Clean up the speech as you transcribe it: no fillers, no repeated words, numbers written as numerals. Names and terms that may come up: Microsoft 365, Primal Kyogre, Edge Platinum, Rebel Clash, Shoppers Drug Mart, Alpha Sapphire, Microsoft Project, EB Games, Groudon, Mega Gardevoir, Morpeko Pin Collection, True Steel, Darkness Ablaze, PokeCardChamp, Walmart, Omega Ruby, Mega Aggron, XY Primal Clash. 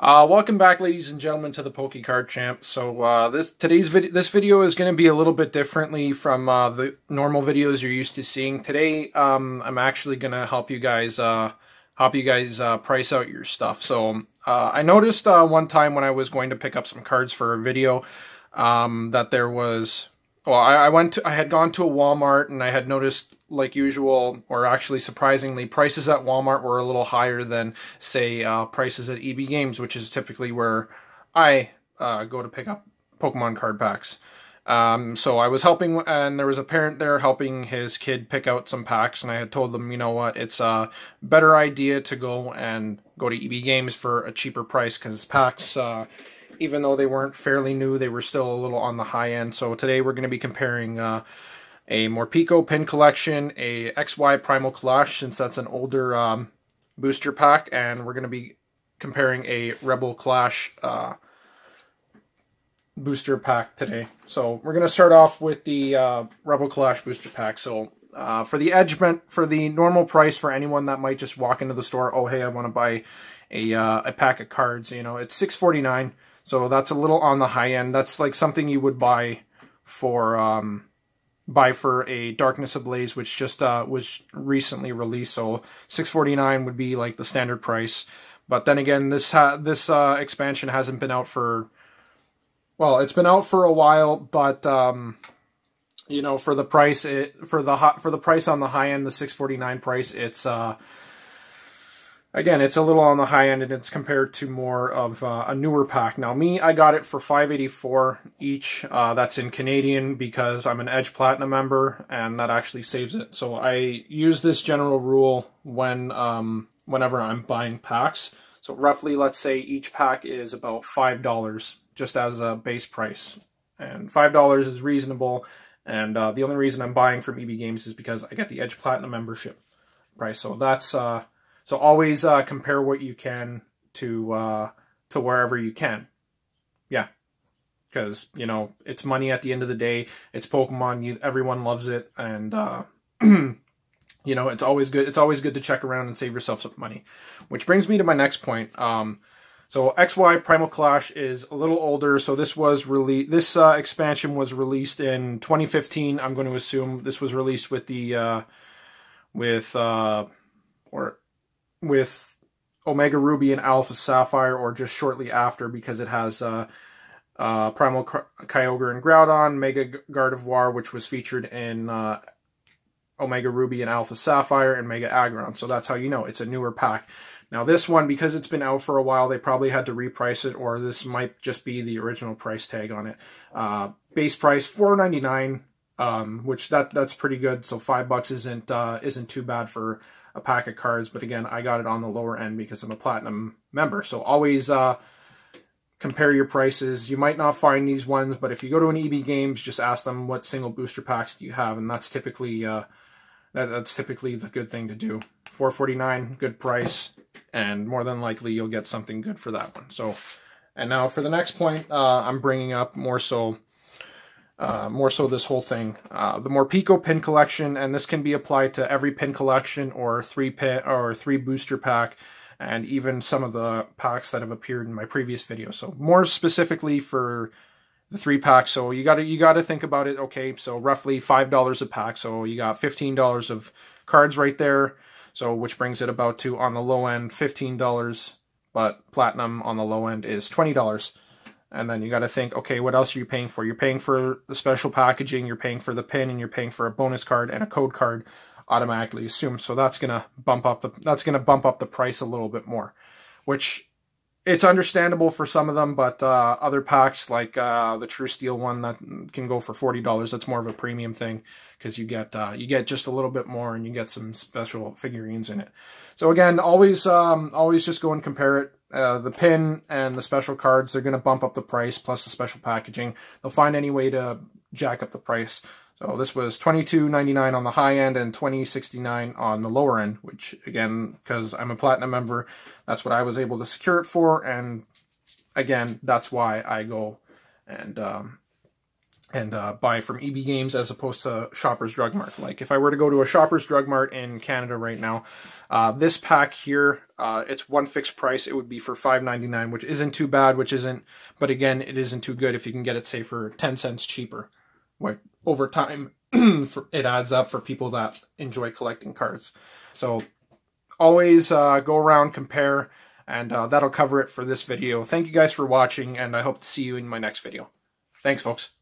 Welcome back, ladies and gentlemen, to the PokeCardChamp. So this video is going to be a little bit differently from the normal videos you're used to seeing. Today, I'm actually going to help you guys price out your stuff. So I noticed one time when I was going to pick up some cards for a video that there was. Well, I had gone to a Walmart and I had noticed, like usual, or actually surprisingly, prices at Walmart were a little higher than, say, prices at EB Games, which is typically where I go to pick up Pokemon card packs. So I was helping, and there was a parent there helping his kid pick out some packs, and I had told them, you know what, it's a better idea to go to EB Games for a cheaper price, because packs, even though they weren't fairly new, they were still a little on the high end. So today we're going to be comparing a Morpeko Pin Collection, a XY Primal Clash, since that's an older booster pack, and we're going to be comparing a Rebel Clash booster pack today. So we're going to start off with the Rebel Clash booster pack. So for the normal price, for anyone that might just walk into the store, oh hey, I want to buy a pack of cards, you know, it's $6.49. So that's a little on the high end. That's like something you would buy for a Darkness Ablaze, which just was recently released. So $6.49 would be like the standard price. But then again, this expansion hasn't been out for, well, it's been out for a while, but you know, for the price, for the price on the high end, the $6.49 price, it's again, it's a little on the high end, and it's compared to more of a newer pack. Now, me, I got it for $5.84 each. That's in Canadian because I'm an Edge Platinum member, and that actually saves it. So I use this general rule when whenever I'm buying packs. So roughly, let's say each pack is about $5 just as a base price, and $5 is reasonable. And the only reason I'm buying from EB Games is because I get the Edge Platinum membership price. So that's so always compare what you can to wherever you can. Yeah, because, you know, it's money at the end of the day. It's Pokemon. Everyone loves it. And, you know, it's always good. It's always good to check around and save yourself some money. Which brings me to my next point. So XY Primal Clash is a little older. So this was this expansion was released in 2015. I'm going to assume this was released with the with Omega Ruby and Alpha Sapphire, or just shortly after, because it has Primal Kyogre and Groudon, Mega Gardevoir, which was featured in Omega Ruby and Alpha Sapphire, and Mega Aggron. So that's how you know it's a newer pack. Now this one, because it's been out for a while, they probably had to reprice it, or this might just be the original price tag on it. Base price $4.99, which that's pretty good. So $5 isn't too bad for a pack of cards, but again, I got it on the lower end because I'm a Platinum member. So always compare your prices. You might not find these ones, but if you go to an EB Games, just ask them what single booster packs do you have, and that's typically that's typically the good thing to do. $4.49, good price, and more than likely you'll get something good for that one. So, and now for the next point, I'm bringing up more so this whole thing, the Morpeko Pin Collection, and this can be applied to every pin collection or three booster pack, and even some of the packs that have appeared in my previous video. So more specifically for the three packs. So you gotta think about it. Okay, so roughly $5 a pack. So you got $15 of cards right there. So which brings it about to, on the low end, $15, but Platinum on the low end is $20. And then you got to think, okay, what else are you paying for? You're paying for the special packaging, you're paying for the pin, and you're paying for a bonus card and a code card automatically assumed. So that's going to bump up the price a little bit more, which it's understandable for some of them, but other packs like the True Steel one that can go for $40, that's more of a premium thing because you get just a little bit more and you get some special figurines in it. So again, always just go and compare it. The pin and the special cards, they're going to bump up the price, plus the special packaging. They'll find any way to jack up the price. So this was $22.99 on the high end and $20.69 on the lower end, which again, because I'm a Platinum member, that's what I was able to secure it for. And again, that's why I go and and buy from EB Games as opposed to Shoppers Drug Mart. Like if I were to go to a Shoppers Drug Mart in Canada right now, this pack here, it's one fixed price. It would be for $5.99, which isn't too bad, but again, it isn't too good if you can get it, say, for 10 cents cheaper. Like, over time, it adds up for people that enjoy collecting cards. So always go around, compare, and that'll cover it for this video. Thank you guys for watching, and I hope to see you in my next video. Thanks, folks.